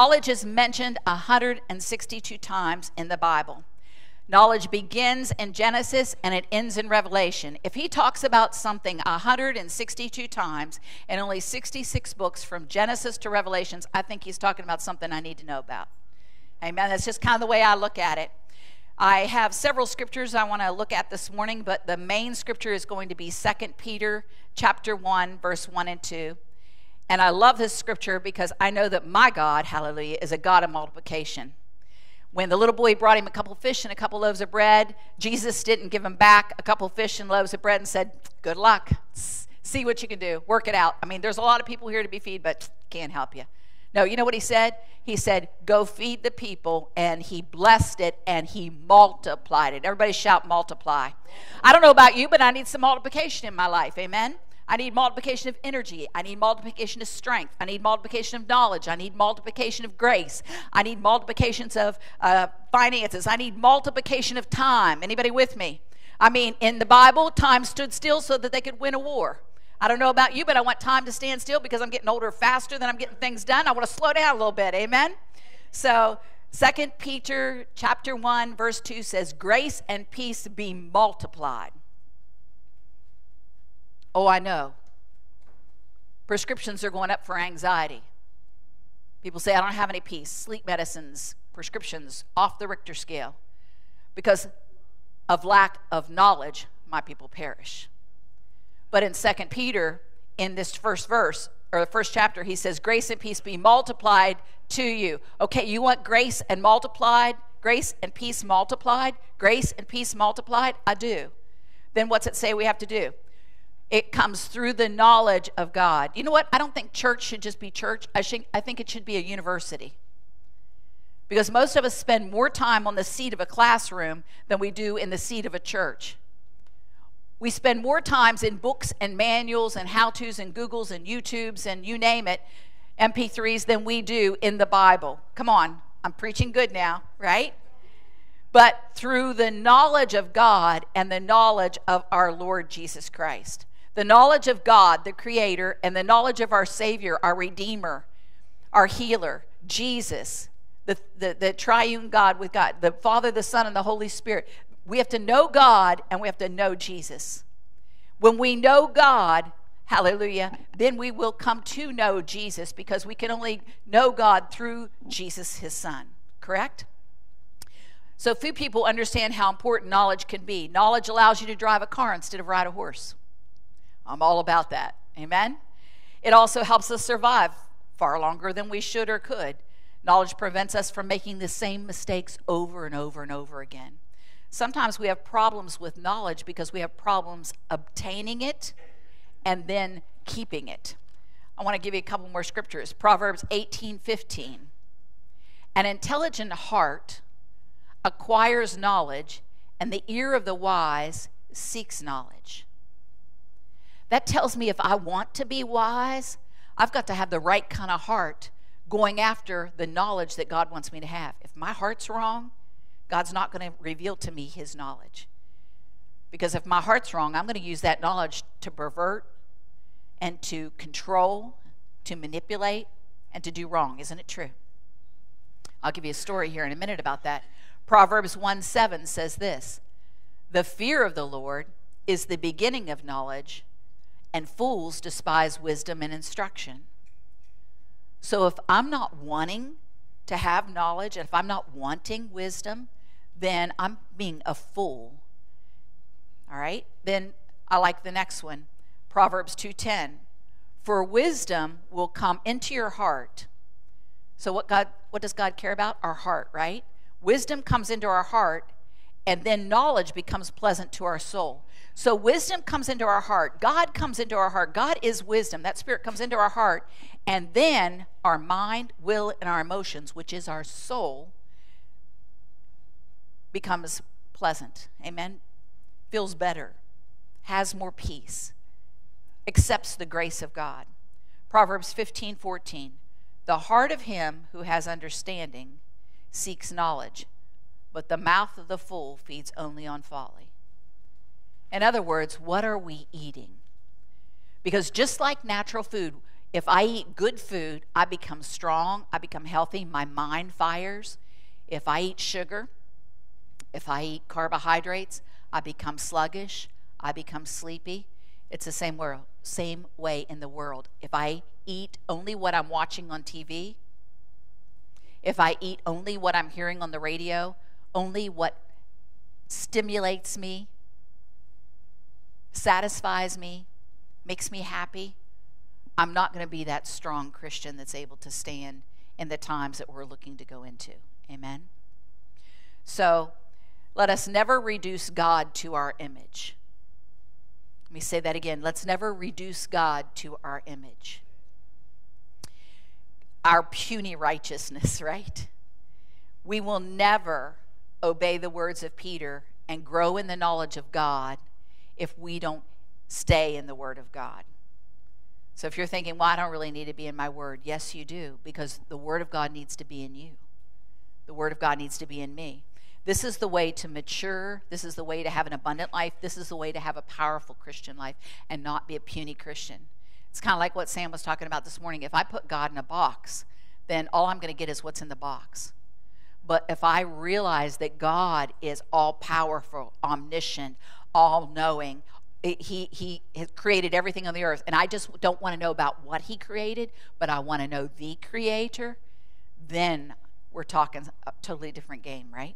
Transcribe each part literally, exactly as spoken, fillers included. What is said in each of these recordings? Knowledge is mentioned one hundred sixty-two times in the Bible. Knowledge begins in Genesis and it ends in Revelation. If he talks about something one hundred sixty-two times in only sixty-six books from Genesis to Revelations, I think he's talking about something I need to know about. Amen. That's just kind of the way I look at it. I have several scriptures I want to look at this morning, but the main scripture is going to be Second Peter chapter one, verse one and two. And I love this scripture because I know that my God, hallelujah, is a God of multiplication. When the little boy brought him a couple fish and a couple loaves of bread, Jesus didn't give him back a couple fish and loaves of bread and said, good luck, see what you can do, work it out. I mean, there's a lot of people here to be fed, but can't help you. No, you know what he said? He said, go feed the people, and he blessed it, and he multiplied it. Everybody shout, multiply. I don't know about you, but I need some multiplication in my life, amen? I need multiplication of energy. I need multiplication of strength. I need multiplication of knowledge. I need multiplication of grace. I need multiplications of uh, finances. I need multiplication of time. Anybody with me? I mean, in the Bible, time stood still so that they could win a war. I don't know about you, but I want time to stand still because I'm getting older faster than I'm getting things done. I want to slow down a little bit, amen? So Second Peter chapter one, verse two says, grace and peace be multiplied. Oh, I know. Prescriptions are going up for anxiety. People say, I don't have any peace. Sleep medicines, prescriptions, off the Richter scale. Because of lack of knowledge, my people perish. But in Second Peter, in this first verse, or the first chapter, he says, grace and peace be multiplied to you. Okay, you want grace and multiplied? Grace and peace multiplied? Grace and peace multiplied? I do. Then what's it say we have to do? It comes through the knowledge of God. You know what? I don't think church should just be church. I think, I think it should be a university. Because most of us spend more time on the seat of a classroom than we do in the seat of a church. We spend more times in books and manuals and how-tos and Googles and YouTubes and you name it, M P threes, than we do in the Bible. Come on, I'm preaching good now, right? But through the knowledge of God and the knowledge of our Lord Jesus Christ. The knowledge of God, the Creator, and the knowledge of our Savior, our Redeemer, our Healer, Jesus, the, the, the triune God with God, the Father, the Son, and the Holy Spirit. We have to know God, and we have to know Jesus. When we know God, hallelujah, then we will come to know Jesus because we can only know God through Jesus, His Son, correct? So few people understand how important knowledge can be. Knowledge allows you to drive a car instead of ride a horse. I'm all about that, amen? It also helps us survive far longer than we should or could. Knowledge prevents us from making the same mistakes over and over and over again. Sometimes we have problems with knowledge because we have problems obtaining it and then keeping it. I want to give you a couple more scriptures. Proverbs eighteen fifteen. An intelligent heart acquires knowledge, and the ear of the wise seeks knowledge. That tells me if I want to be wise, I've got to have the right kind of heart going after the knowledge that God wants me to have. If my heart's wrong, God's not going to reveal to me His knowledge. Because if my heart's wrong, I'm going to use that knowledge to pervert and to control, to manipulate, and to do wrong. Isn't it true? I'll give you a story here in a minute about that. Proverbs one seven says this, the fear of the Lord is the beginning of knowledge, and fools despise wisdom and instruction. So if I'm not wanting to have knowledge, and if I'm not wanting wisdom, then I'm being a fool. All right? Then I like the next one, Proverbs two ten. For wisdom will come into your heart. So what God, what does God care about? Our heart, right? Wisdom comes into our heart, and then knowledge becomes pleasant to our soul. So wisdom comes into our heart. God comes into our heart. God is wisdom. That spirit comes into our heart. And then our mind, will, and our emotions, which is our soul, becomes pleasant. Amen? Feels better. Has more peace. Accepts the grace of God. Proverbs fifteen fourteen. The heart of him who has understanding seeks knowledge, but the mouth of the fool feeds only on folly. In other words, what are we eating? Because just like natural food, If I eat good food, I become strong, I become healthy, my mind fires. If I eat sugar, if I eat carbohydrates, I become sluggish, I become sleepy. It's the same world, same way in the world. If I eat only what I'm watching on T V, if I eat only what I'm hearing on the radio, only what stimulates me, satisfies me, makes me happy, I'm not going to be that strong Christian that's able to stand in the times that we're looking to go into. Amen? So let us never reduce God to our image. Let me say that again. Let's never reduce God to our image. Our puny righteousness, right? We will never obey the words of Peter and grow in the knowledge of God if we don't stay in the Word of God. So if you're thinking, well, I don't really need to be in my Word. Yes, you do, because the Word of God needs to be in you. The Word of God needs to be in me. This is the way to mature. This is the way to have an abundant life. This is the way to have a powerful Christian life and not be a puny Christian. It's kind of like what Sam was talking about this morning. If I put God in a box, then all I'm going to get is what's in the box. But if I realize that God is all-powerful, omniscient, all-knowing, he, he has created everything on the earth, and I just don't want to know about what he created, but I want to know the Creator, then we're talking a totally different game, right?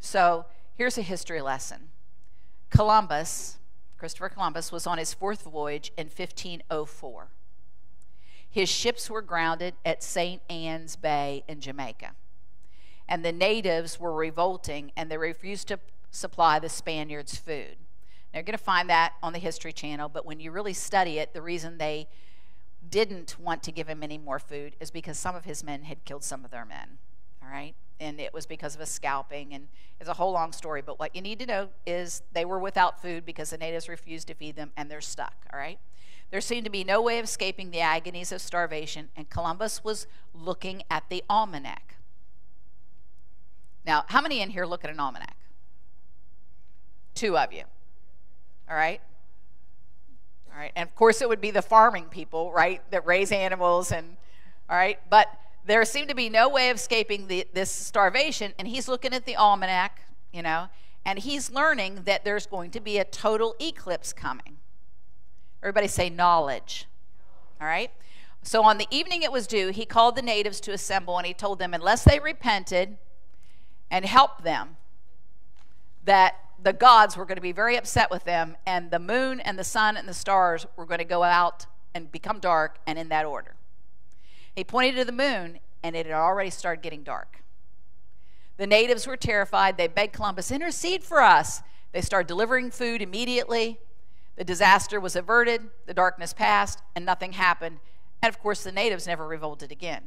So here's a history lesson. Columbus, Christopher Columbus, was on his fourth voyage in fifteen oh four. His ships were grounded at Saint Anne's Bay in Jamaica, and the natives were revolting, and they refused to supply the Spaniards food. Now, you're going to find that on the History Channel, but when you really study it, the reason they didn't want to give him any more food is because some of his men had killed some of their men, all right? And it was because of a scalping, and it's a whole long story. But what you need to know is they were without food because the natives refused to feed them, and they're stuck, all right? There seemed to be no way of escaping the agonies of starvation, and Columbus was looking at the almanac. Now, how many in here look at an almanac? Two of you, all right? All right, and of course it would be the farming people, right, that raise animals and, all right, but there seemed to be no way of escaping the, this starvation, and he's looking at the almanac, you know, and he's learning that there's going to be a total eclipse coming. Everybody say knowledge, all right? So on the evening it was due, he called the natives to assemble, and he told them unless they repented and helped them, that the gods were going to be very upset with them, and the moon and the sun and the stars were going to go out and become dark, and in that order. He pointed to the moon, and it had already started getting dark. The natives were terrified. They begged Columbus, intercede for us. They started delivering food immediately. The disaster was averted, the darkness passed, and nothing happened. And of course, the natives never revolted again.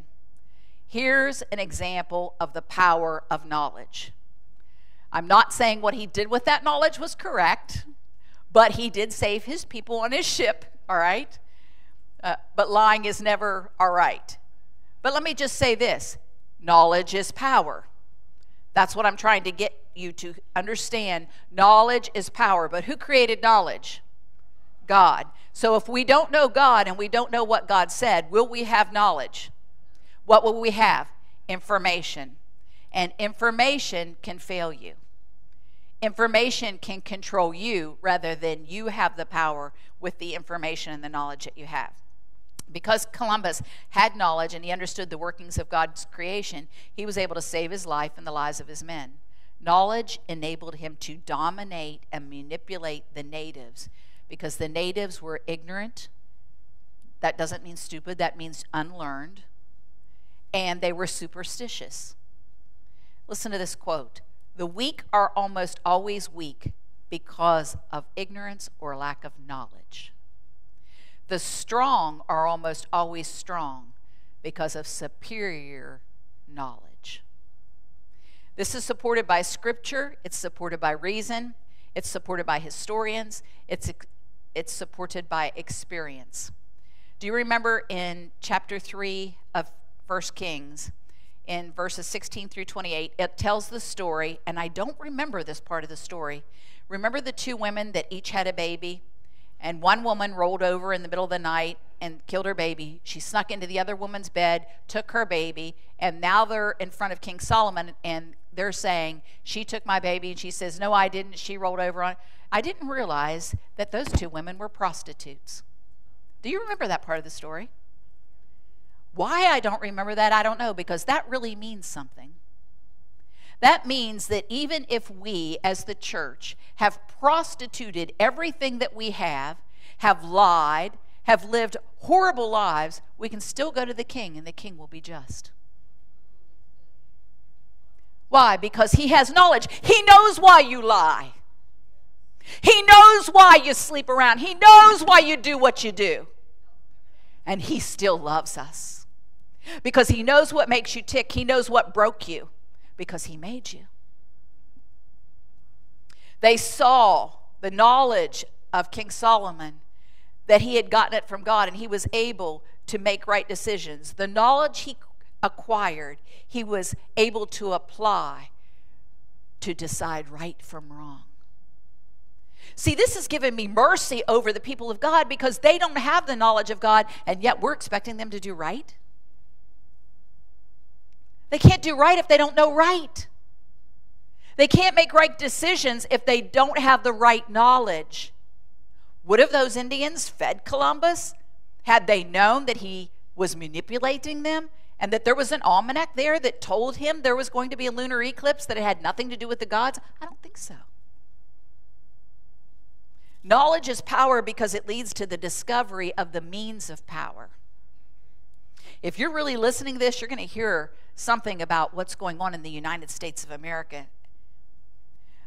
Here's an example of the power of knowledge. I'm not saying what he did with that knowledge was correct, but he did save his people on his ship, all right? Uh, but lying is never all right. But let me just say this. Knowledge is power. That's what I'm trying to get you to understand. Knowledge is power. But who created knowledge? God. So if we don't know God and we don't know what God said, will we have knowledge? What will we have? Information. And information can fail you. Information can control you rather than you have the power with the information and the knowledge that you have. Because Columbus had knowledge and he understood the workings of God's creation, he was able to save his life and the lives of his men. Knowledge enabled him to dominate and manipulate the natives because the natives were ignorant. That doesn't mean stupid, that means unlearned. And they were superstitious. Listen to this quote. The weak are almost always weak because of ignorance or lack of knowledge. The strong are almost always strong because of superior knowledge. This is supported by scripture. It's supported by reason. It's supported by historians. It's, it's supported by experience. Do you remember in chapter three of First Kings, in verses sixteen through twenty-eight, it tells the story, and I don't remember this part of the story. Remember the two women that each had a baby? and one woman rolled over in the middle of the night and killed her baby. She snuck into the other woman's bed, took her baby, and now they're in front of King Solomon, and they're saying, she took my baby, and she says, no, I didn't. She rolled over on it. I didn't realize that those two women were prostitutes. Do you remember that part of the story? Why I don't remember that, I don't know, because that really means something. That means that even if we, as the church, have prostituted everything that we have, have lied, have lived horrible lives, we can still go to the king, and the king will be just. Why? Because he has knowledge. He knows why you lie. He knows why you sleep around. He knows why you do what you do. And he still loves us. Because he knows what makes you tick. He knows what broke you. Because he made you. They saw the knowledge of King Solomon, that he had gotten it from God, and he was able to make right decisions. The knowledge he acquired, he was able to apply to decide right from wrong. See, this has given me mercy over the people of God, because they don't have the knowledge of God, and yet we're expecting them to do right. They can't do right if they don't know right. They can't make right decisions if they don't have the right knowledge. Would have those Indians fed Columbus had they known that he was manipulating them, and that there was an almanac there that told him there was going to be a lunar eclipse, that it had nothing to do with the gods? I don't think so. Knowledge is power because it leads to the discovery of the means of power. If you're really listening to this, you're going to hear something about what's going on in the United States of America.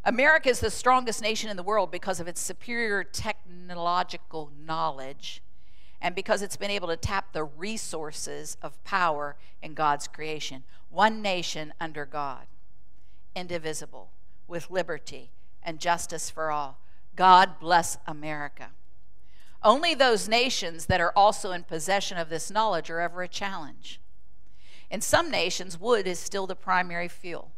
America is the strongest nation in the world because of its superior technological knowledge, and because it's been able to tap the resources of power in God's creation. One nation under God, indivisible, with liberty and justice for all. God bless America. Only those nations that are also in possession of this knowledge are ever a challenge. In some nations, wood is still the primary fuel.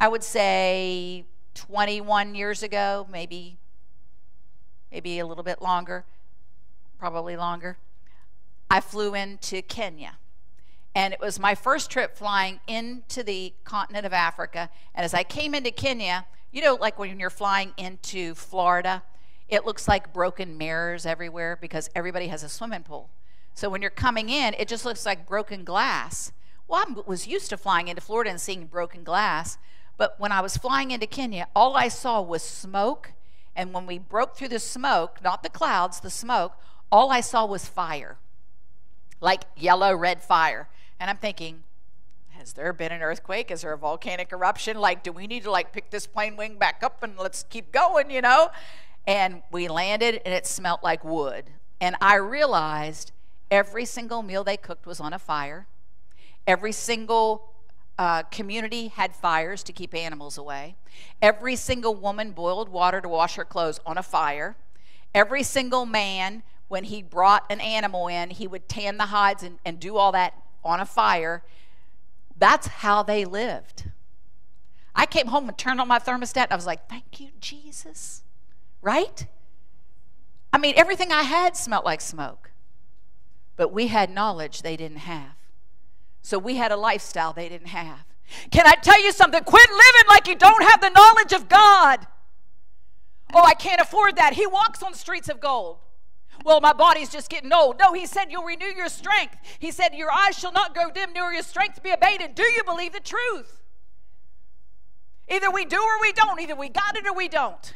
I would say twenty-one years ago, maybe, maybe a little bit longer, probably longer, I flew into Kenya. And it was my first trip flying into the continent of Africa. And as I came into Kenya, you know, like when you're flying into Florida, it looks like broken mirrors everywhere because everybody has a swimming pool. So when you're coming in, it just looks like broken glass. Well, I was used to flying into Florida and seeing broken glass. But when I was flying into Kenya, all I saw was smoke. And when we broke through the smoke, not the clouds, the smoke, all I saw was fire, like yellow, red fire. And I'm thinking, has there been an earthquake? Is there a volcanic eruption? Like, do we need to like pick this plane wing back up and let's keep going, you know? And we landed, and it smelled like wood. And I realized every single meal they cooked was on a fire. Every single uh, community had fires to keep animals away. Every single woman boiled water to wash her clothes on a fire. Every single man, when he brought an animal in, he would tan the hides and, and do all that on a fire. That's how they lived. I came home and turned on my thermostat, and I was like, thank you, Jesus. Right? I mean, everything I had smelled like smoke. But we had knowledge they didn't have. So we had a lifestyle they didn't have. Can I tell you something? Quit living like you don't have the knowledge of God. Oh, I can't afford that. He walks on streets of gold. Well, my body's just getting old. No, he said you'll renew your strength. He said your eyes shall not grow dim, nor your strength be abated. Do you believe the truth? Either we do or we don't. Either we got it or we don't.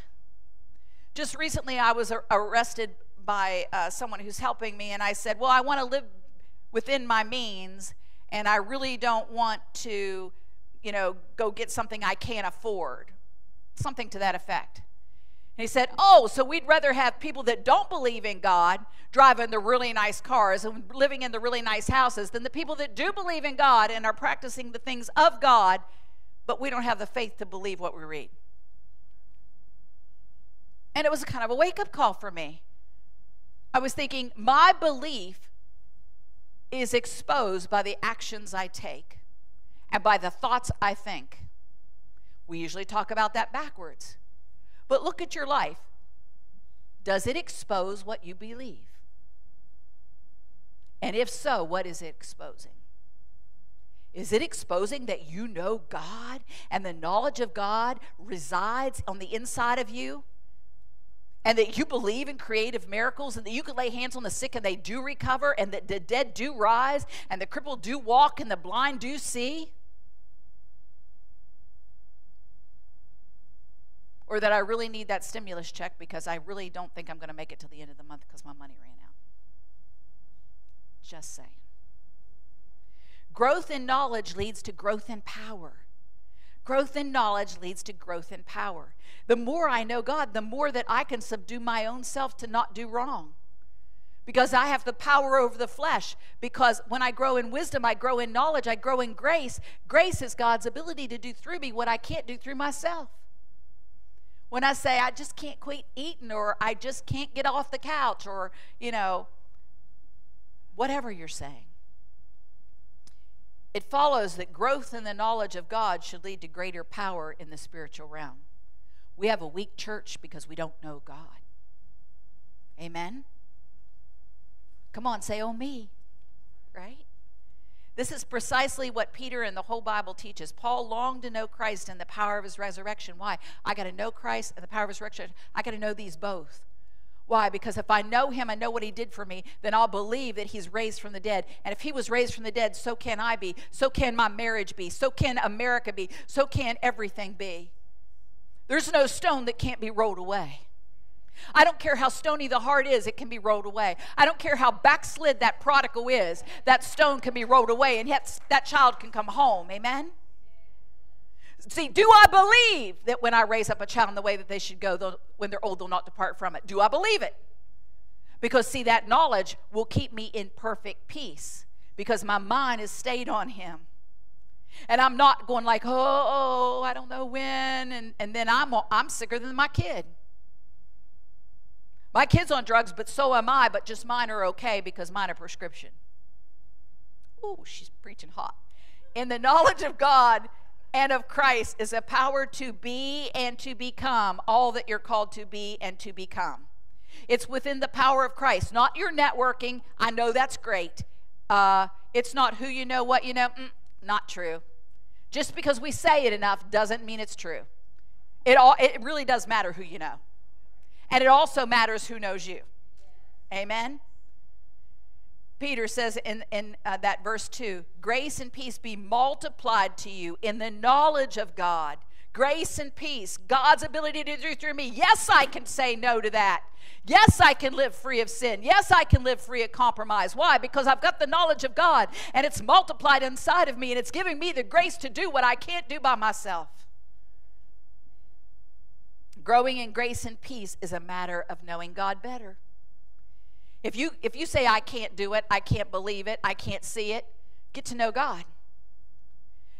Just recently I was arrested by uh, someone who's helping me, and I said, well, I want to live within my means, and I really don't want to, you know, go get something I can't afford. Something to that effect. And he said, oh, so we'd rather have people that don't believe in God driving the really nice cars and living in the really nice houses than the people that do believe in God and are practicing the things of God, but we don't have the faith to believe what we read. And it was kind of a wake-up call for me. I was thinking, my belief is exposed by the actions I take and by the thoughts I think. We usually talk about that backwards. But look at your life. Does it expose what you believe? And if so, what is it exposing? Is it exposing that you know God and the knowledge of God resides on the inside of you? And that you believe in creative miracles, and that you can lay hands on the sick and they do recover, and that the dead do rise, and the crippled do walk, and the blind do see? Or that I really need that stimulus check because I really don't think I'm going to make it till the end of the month because my money ran out. Just saying. Growth in knowledge leads to growth in power. Growth in knowledge leads to growth in power. The more I know God, the more that I can subdue my own self to not do wrong. Because I have the power over the flesh. Because when I grow in wisdom, I grow in knowledge, I grow in grace. Grace is God's ability to do through me what I can't do through myself. When I say, I just can't quit eating, or I just can't get off the couch, or, you know, whatever you're saying. It follows that growth in the knowledge of God should lead to greater power in the spiritual realm. We have a weak church because we don't know God. Amen? Come on, say, oh me, right? This is precisely what Peter and the whole Bible teaches. Paul longed to know Christ and the power of his resurrection. Why? I got to know Christ and the power of his resurrection. I got to know these both. Why? Because if I know him, I know what he did for me, then I'll believe that he's raised from the dead. And if he was raised from the dead, so can I be. So can my marriage be. So can America be. So can everything be. There's no stone that can't be rolled away. I don't care how stony the heart is, it can be rolled away. I don't care how backslid that prodigal is, that stone can be rolled away, and yet that child can come home. Amen? See, do I believe that when I raise up a child in the way that they should go, when they're old, they'll not depart from it? Do I believe it? Because, see, that knowledge will keep me in perfect peace because my mind is stayed on him. And I'm not going like, oh, oh I don't know when, and, and then I'm, I'm sicker than my kid. My kid's on drugs, but so am I, but just mine are okay because mine are prescription. Ooh, she's preaching hot. In the knowledge of God and of Christ is a power to be and to become all that you're called to be and to become. It's within the power of Christ, not your networking. I know that's great. Uh, it's not who you know, what you know. Mm, not true. Just because we say it enough doesn't mean it's true. It, all, it really does matter who you know. And it also matters who knows you. Amen? Peter says in, in uh, that verse two, grace and peace be multiplied to you in the knowledge of God. Grace and peace, God's ability to do through me. Yes, I can say no to that. Yes, I can live free of sin. Yes, I can live free of compromise. Why? Because I've got the knowledge of God, and it's multiplied inside of me, and it's giving me the grace to do what I can't do by myself. Growing in grace and peace is a matter of knowing God better. If you, if you say, I can't do it, I can't believe it, I can't see it, get to know God.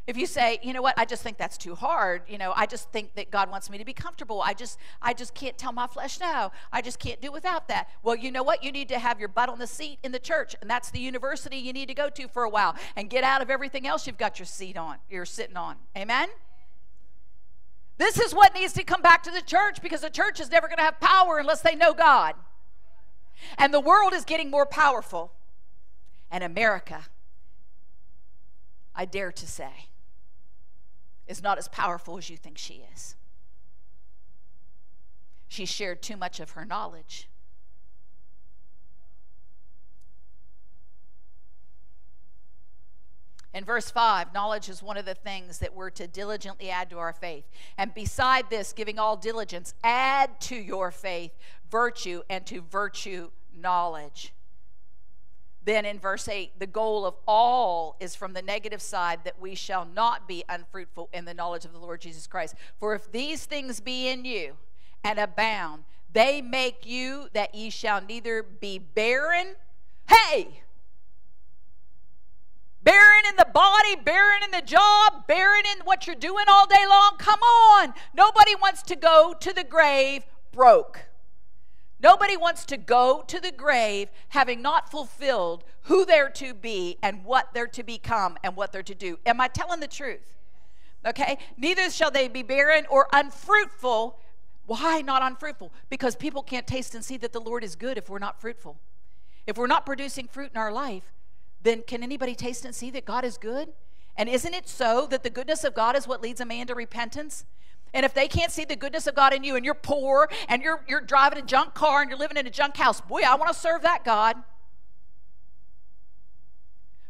If you say, you know what, I just think that's too hard, you know, I just think that God wants me to be comfortable, I just, I just can't tell my flesh no, I just can't do without that. Well, you know what, you need to have your butt on the seat in the church, and that's the university you need to go to for a while, and get out of everything else you've got your seat on, you're sitting on. Amen? This is what needs to come back to the church, because the church is never going to have power unless they know God. And the world is getting more powerful. And America, I dare to say, is not as powerful as you think she is. She shared too much of her knowledge. In verse five, knowledge is one of the things that we're to diligently add to our faith. And beside this, giving all diligence, add to your faith virtue, and to virtue knowledge. Then in verse eight, the goal of all is from the negative side, that we shall not be unfruitful in the knowledge of the Lord Jesus Christ. For if these things be in you and abound, they make you that ye shall neither be barren. Hey! Barren in the body, barren in the job, barren in what you're doing all day long. Come on. Nobody wants to go to the grave broke. Nobody wants to go to the grave having not fulfilled who they're to be and what they're to become and what they're to do. Am I telling the truth? Okay? Neither shall they be barren or unfruitful Why not unfruitful? Because people can't taste and see that the Lord is good if we're not fruitful. If we're not producing fruit in our life, then can anybody taste and see that God is good? And isn't it so that the goodness of God is what leads a man to repentance? And if they can't see the goodness of God in you, and you're poor, and you're, you're driving a junk car, and you're living in a junk house, boy, I want to serve that God.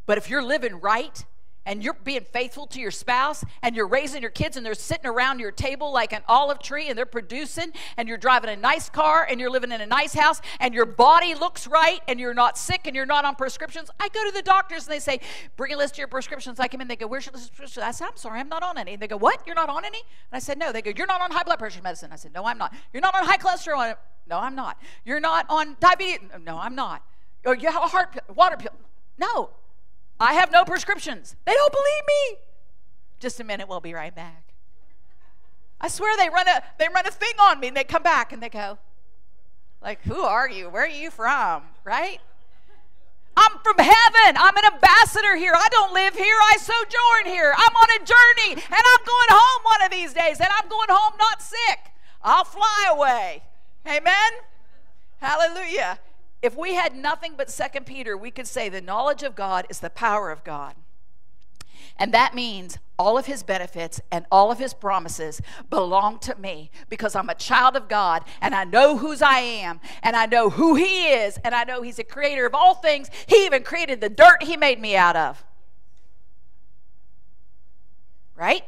But if you're living right, and you're being faithful to your spouse, and you're raising your kids, and they're sitting around your table like an olive tree, and they're producing, and you're driving a nice car, and you're living in a nice house, and your body looks right, and you're not sick, and you're not on prescriptions. I go to the doctors, and they say, bring a list of your prescriptions. I come in, they go, where's your list of prescriptions? I said, I'm sorry, I'm not on any. And they go, what? You're not on any? And I said, no. They go, you're not on high blood pressure medicine. I said, no, I'm not. You're not on high cholesterol? No, I'm not. You're not on diabetes? No, I'm not. Or you have a heart pill, water pill? No. I have no prescriptions. They don't believe me. Just a minute, we'll be right back. I swear they run a they run a thing on me, and they come back and they go, like, who are you? Where are you from? Right? I'm from heaven. I'm an ambassador here. I don't live here. I sojourn here. I'm on a journey, and I'm going home one of these days, and I'm going home not sick. I'll fly away. Amen? Hallelujah. If we had nothing but Second Peter, we could say the knowledge of God is the power of God. And that means all of his benefits and all of his promises belong to me, because I'm a child of God, and I know whose I am, and I know who he is, and I know he's the creator of all things. He even created the dirt he made me out of. Right?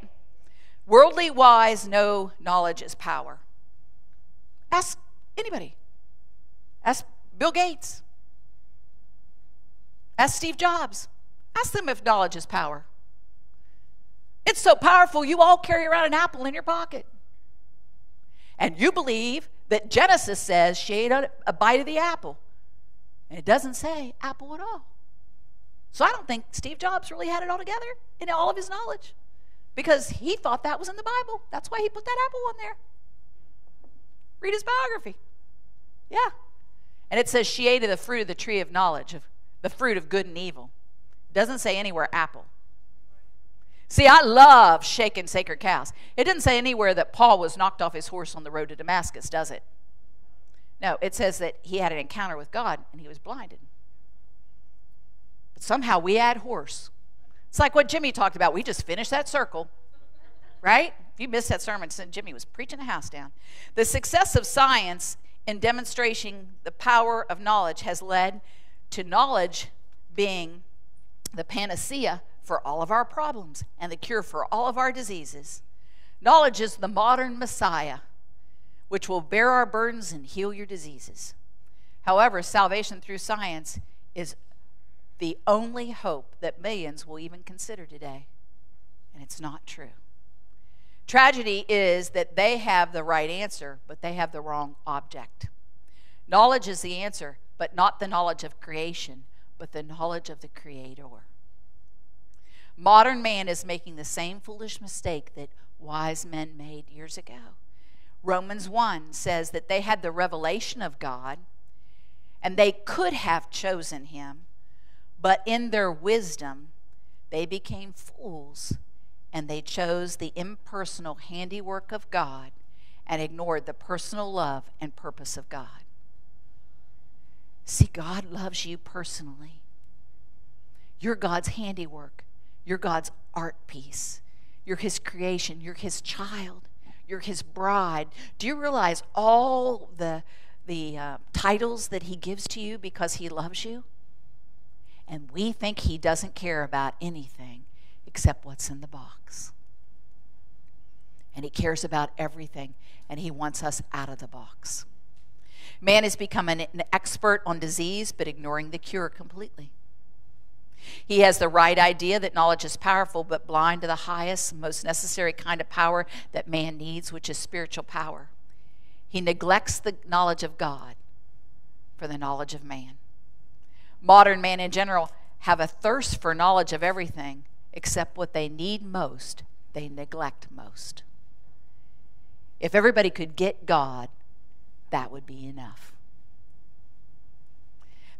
Worldly wise, no knowledge is power. Ask anybody. Ask Bill Gates. Ask Steve Jobs. Ask them if knowledge is power. It's so powerful, you all carry around an apple in your pocket. And you believe that Genesis says she ate a bite of the apple. And it doesn't say apple at all. So I don't think Steve Jobs really had it all together in all of his knowledge, because he thought that was in the Bible. That's why he put that apple on there. Read his biography. Yeah. And it says she ate of the fruit of the tree of knowledge, of the fruit of good and evil. It doesn't say anywhere apple. See, I love shaking sacred cows. It didn't say anywhere that Paul was knocked off his horse on the road to Damascus, does it? No, it says that he had an encounter with God and he was blinded. But somehow we add horse. It's like what Jimmy talked about. We just finished that circle, right? If you missed that sermon, Jimmy was preaching the house down. The success of science in demonstrating the power of knowledge has led to knowledge being the panacea for all of our problems and the cure for all of our diseases. Knowledge is the modern Messiah, which will bear our burdens and heal your diseases. However, salvation through science is the only hope that millions will even consider today, and it's not true. Tragedy is that they have the right answer, but they have the wrong object. Knowledge is the answer, but not the knowledge of creation, but the knowledge of the Creator. Modern man is making the same foolish mistake that wise men made years ago. Romans one says that they had the revelation of God, and they could have chosen him, but in their wisdom, they became fools. And they chose the impersonal handiwork of God and ignored the personal love and purpose of God. See, God loves you personally. You're God's handiwork. You're God's art piece. You're his creation. You're his child. You're his bride. Do you realize all the, the uh, titles that he gives to you because he loves you? And we think he doesn't care about anything except what's in the box. And he cares about everything, and he wants us out of the box. Man has become an, an expert on disease, but ignoring the cure completely. He has the right idea that knowledge is powerful, but blind to the highest, most necessary kind of power that man needs, which is spiritual power. He neglects the knowledge of God for the knowledge of man. Modern man in general have a thirst for knowledge of everything, except what they need most, they neglect most. If everybody could get God, that would be enough.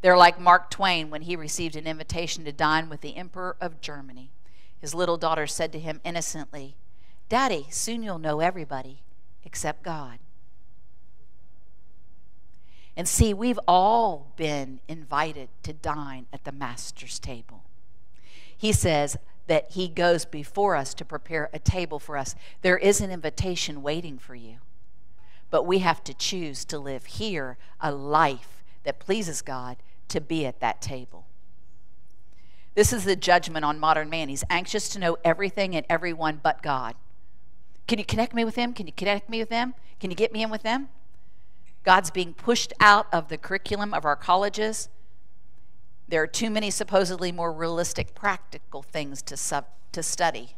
They're like Mark Twain when he received an invitation to dine with the Emperor of Germany. His little daughter said to him innocently, "Daddy, soon you'll know everybody except God." And see, we've all been invited to dine at the Master's table. He says that he goes before us to prepare a table for us. There is an invitation waiting for you. But we have to choose to live here a life that pleases God to be at that table. This is the judgment on modern man. He's anxious to know everything and everyone but God. Can you connect me with him? Can you connect me with them? Can you get me in with them? God's being pushed out of the curriculum of our colleges. There are too many supposedly more realistic, practical things to, sub, to study.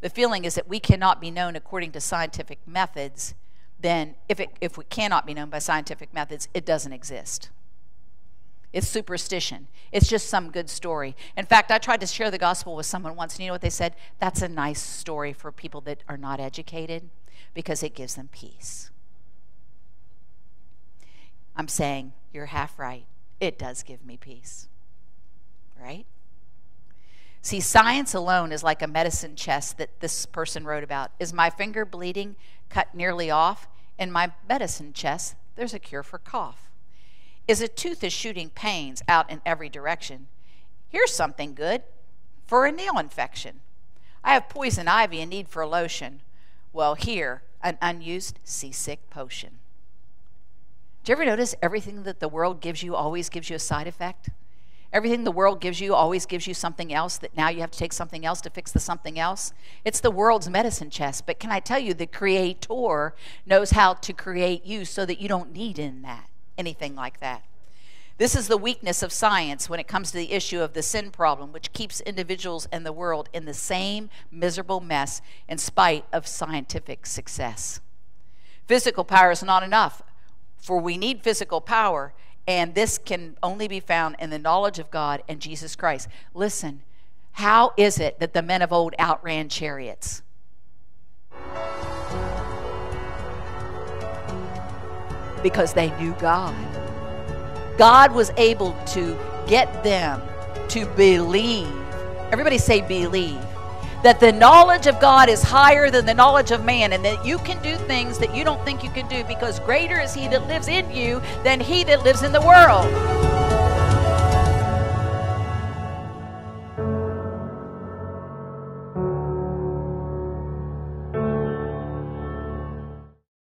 The feeling is that we cannot be known according to scientific methods, then if, it, if we cannot be known by scientific methods, it doesn't exist. It's superstition. It's just some good story. In fact, I tried to share the gospel with someone once, and you know what they said? That's a nice story for people that are not educated because it gives them peace. I'm saying, you're half right. It does give me peace, right? See, science alone is like a medicine chest that this person wrote about. Is my finger bleeding, cut nearly off? In my medicine chest, there's a cure for cough. Is a tooth is shooting pains out in every direction? Here's something good for a nail infection. I have poison ivy and need for a lotion. Well, here, an unused seasick potion. Do you ever notice everything that the world gives you always gives you a side effect? Everything the world gives you always gives you something else that now you have to take something else to fix the something else. It's the world's medicine chest. But can I tell you, the Creator knows how to create you so that you don't need in that, anything like that. This is the weakness of science when it comes to the issue of the sin problem, which keeps individuals and the world in the same miserable mess in spite of scientific success. Physical power is not enough, for we need physical power, and this can only be found in the knowledge of God and Jesus Christ. Listen, how is it that the men of old outran chariots? Because they knew God. God was able to get them to believe. Everybody say believe. That the knowledge of God is higher than the knowledge of man, and that you can do things that you don't think you can do, because greater is he that lives in you than he that lives in the world.